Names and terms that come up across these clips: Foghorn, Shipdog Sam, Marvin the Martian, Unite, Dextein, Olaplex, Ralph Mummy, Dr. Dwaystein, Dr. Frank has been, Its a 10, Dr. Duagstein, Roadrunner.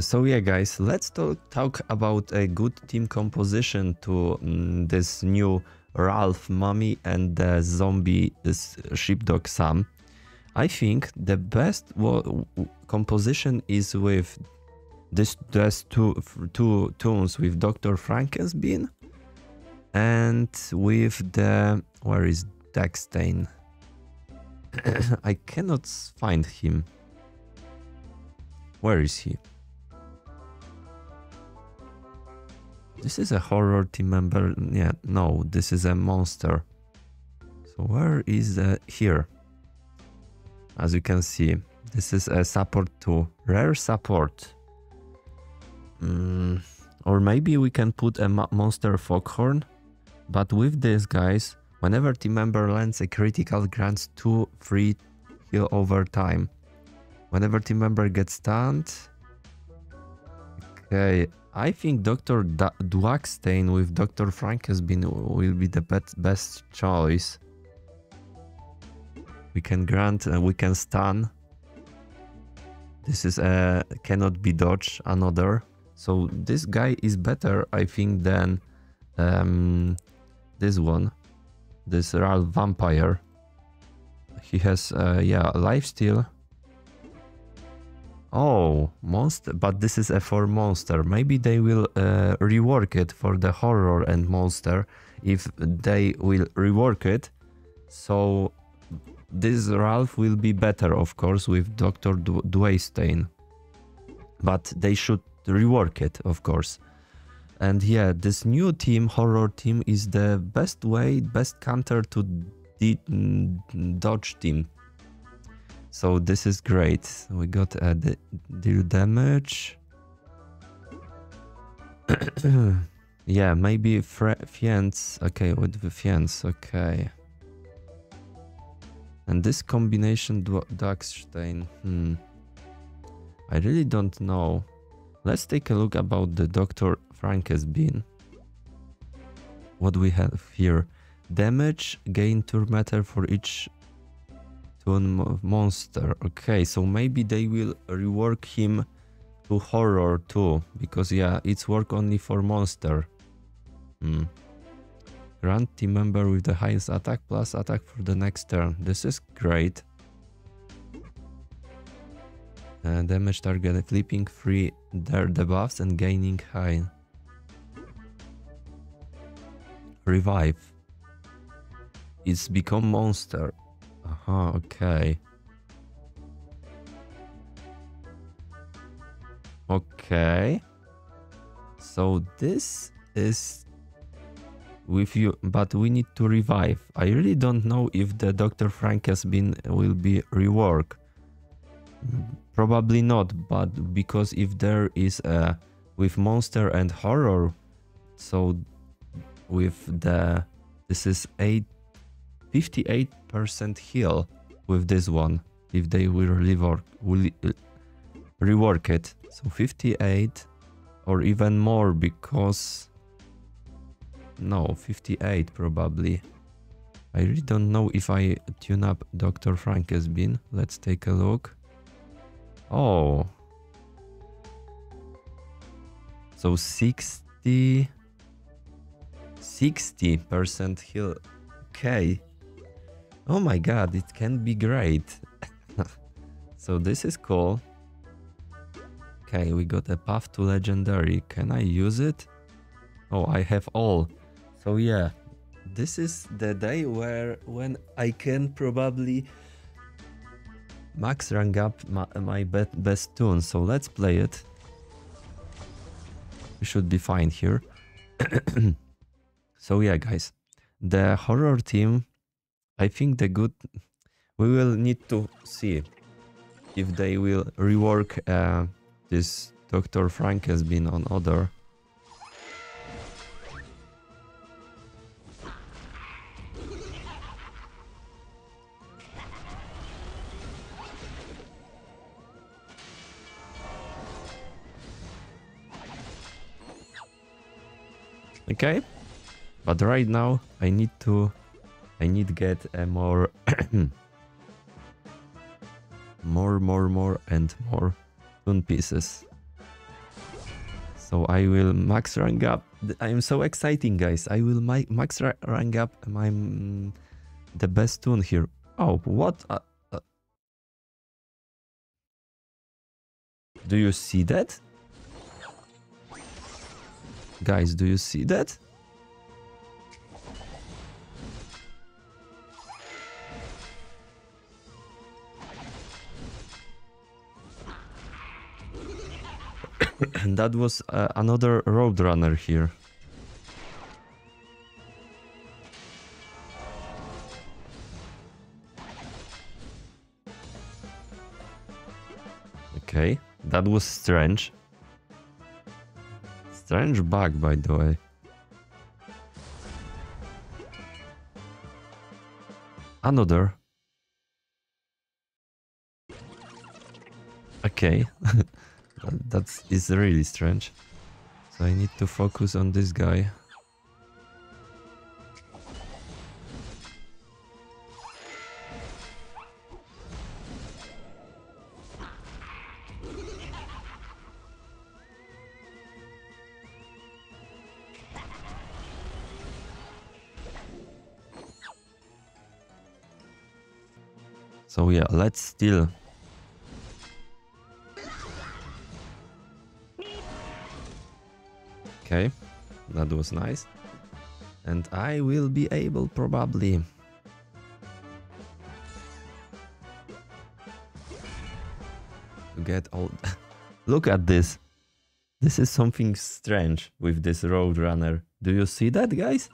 So yeah, guys, let's talk about a good team composition to this new Ralph Mummy and the zombie Shipdog Sam. I think the best composition is with these two tunes, with Dr. Frank has been and with the, where is Dextein? I cannot find him. Where is he? This is a horror team member. Yeah, no, this is a monster. So where is the, here? As you can see, this is a support too. Rare support. Or maybe we can put a monster Foghorn. But with this, guys, whenever team member lands a critical, grants 2/3 heal over time. Whenever team member gets stunned. Okay, I think Dr. Duagstein with Dr. Frank has been will be the best choice. We can grant and we can stun. This is a cannot be dodged another. So this guy is better, I think, than this one. This Ralph Vampire. He has yeah, lifesteal. Oh, monster, but this is a for monster. Maybe they will rework it for the horror and monster if they will rework it. So this Ralph will be better, of course, with Dr. Dwaystein. But they should rework it, of course. And yeah, this new team, horror team, is the best way, best counter to the dodge team. So this is great. We got a deal damage. Yeah, maybe fiends. Okay, with the fiends. Okay. And this combination Duagstein, I really don't know. Let's take a look about the Dr. Frank has been. What we have here. Damage, gain 2 meter for each tune monster. Okay, so maybe they will rework him to horror too. Because yeah, it's work only for monster. Grant team member with the highest attack plus attack for the next turn. This is great. Damage target, flipping free their debuffs and gaining high. Revive. It's become monster. Okay. Okay. So this is with you, but we need to revive. I really don't know if the Dr. Frank has been will be reworked. Probably not, but because if there is a with monster and horror, so with the, this is 58% heal with this one if they will rework it. So 58 or even more, because no, 58 probably. I really don't know if I tune up Dr. Frank has been. Let's take a look. Oh. So 60% heal. Okay. Oh my god, it can be great. So this is cool. Okay, we got a path to legendary. Can I use it? Oh, I have all. So yeah, this is the day where when I can probably max rank up my best tune. So let's play it. We should be fine here. So yeah, guys, the horror team, I think the good, we will need to see if they will rework this Dr. Frank has been on other. Okay, but right now I need to get a more more and more tune pieces. So I will max rank up. I am so exciting, guys. I will max rank up my the best tune here. Oh, what? Do you see that? Guys, do you see that? And that was another Roadrunner here. Okay, that was strange. Strange bug, by the way. Another. Okay. That is really strange. So I need to focus on this guy. So yeah, let's steal. Okay, that was nice. And I will be able probably... to get all... Look at this. This is something strange with this Roadrunner. Do you see that, guys?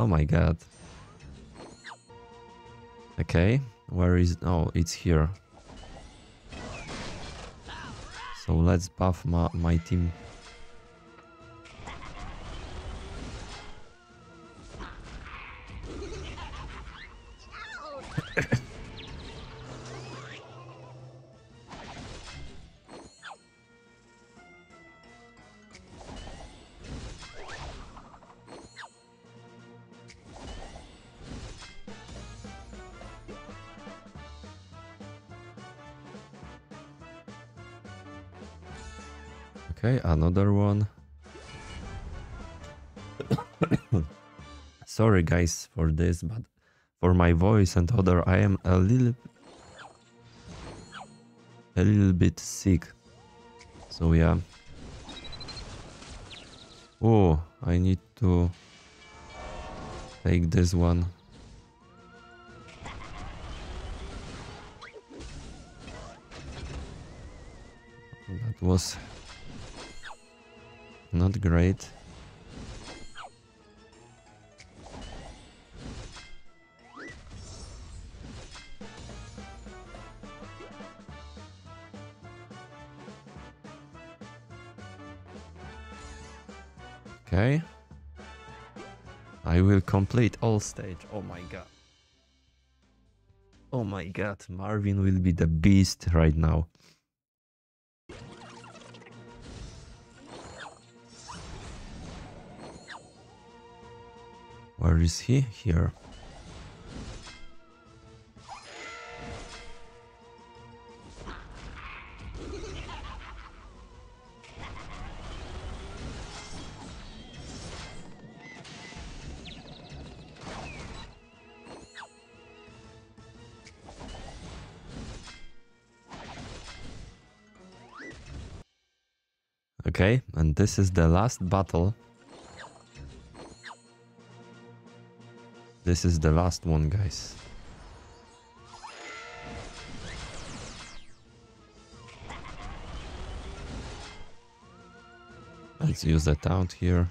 Oh my god. Okay, where is... Oh, it's here. So let's buff my team. Okay, another one. Sorry guys for this, but for my voice and other, I am a little bit sick. So yeah. Oh, I need to take this one. That was not great. Okay. I will complete all stage. Oh my god. Oh my god, Marvin will be the beast right now. Where is he? Here. Okay, and this is the last battle. This is the last one, guys. Let's use that out here.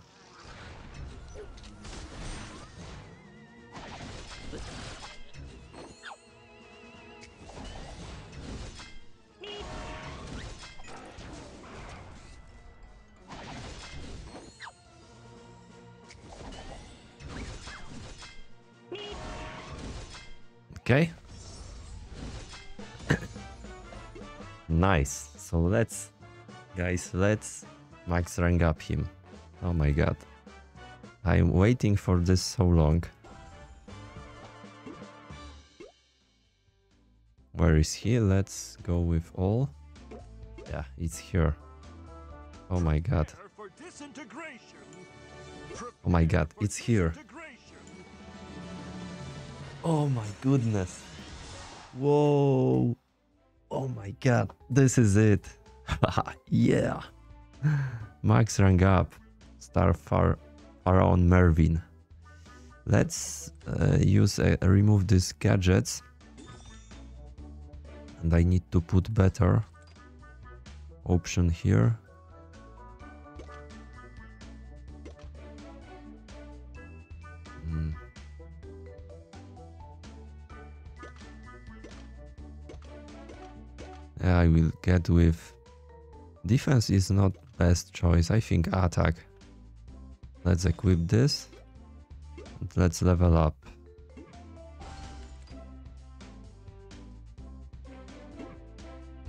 Okay. Nice. So let's max rank up him. Oh my god. I'm waiting for this so long. Where is he? Let's go with all. Yeah, it's here. Oh my god. Oh my god, it's here. Oh my goodness. Whoa. Oh my god, this is it. Yeah. Max rang up. Star Pharaon Mervin. Let's use remove these gadgets. And I need to put better option here. I will get with defense is not best choice. I think attack. Let's equip this. And let's level up.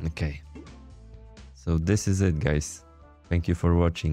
Okay. So this is it, guys. Thank you for watching.